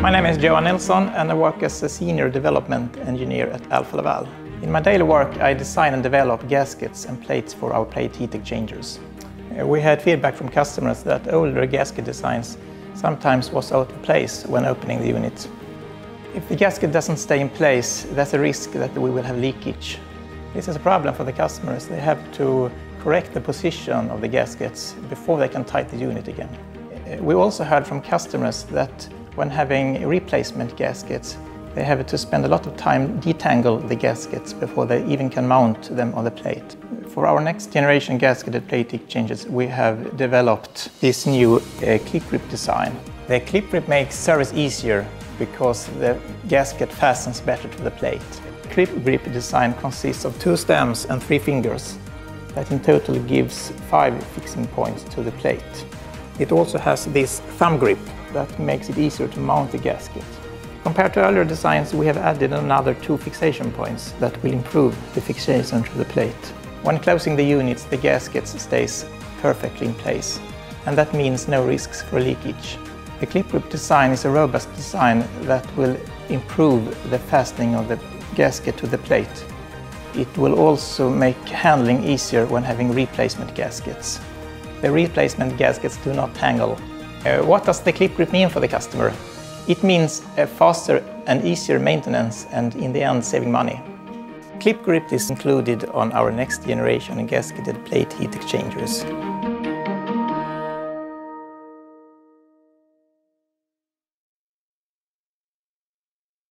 My name is Johan Nilsson and I work as a Senior Development Engineer at Alfa Laval. In my daily work I design and develop gaskets and plates for our plate heat exchangers. We had feedback from customers that older gasket designs sometimes was out of place when opening the unit. If the gasket doesn't stay in place, there's a risk that we will have leakage. This is a problem for the customers. They have to correct the position of the gaskets before they can tighten the unit again. We also heard from customers that when having replacement gaskets, they have to spend a lot of time detangle the gaskets before they even can mount them on the plate. For our next generation gasketed plate exchanges, we have developed this new ClipGrip design. The ClipGrip makes service easier because the gasket fastens better to the plate. ClipGrip design consists of 2 stems and 3 fingers. That in total gives 5 fixing points to the plate. It also has this thumb grip that makes it easier to mount the gasket. Compared to earlier designs, we have added another 2 fixation points that will improve the fixation to the plate. When closing the units, the gasket stays perfectly in place, and that means no risks for leakage. The ClipGrip design is a robust design that will improve the fastening of the gasket to the plate. It will also make handling easier when having replacement gaskets. The replacement gaskets do not tangle. What does the ClipGrip mean for the customer? It means a faster and easier maintenance and, in the end, saving money. ClipGrip is included on our next generation gasketed plate heat exchangers.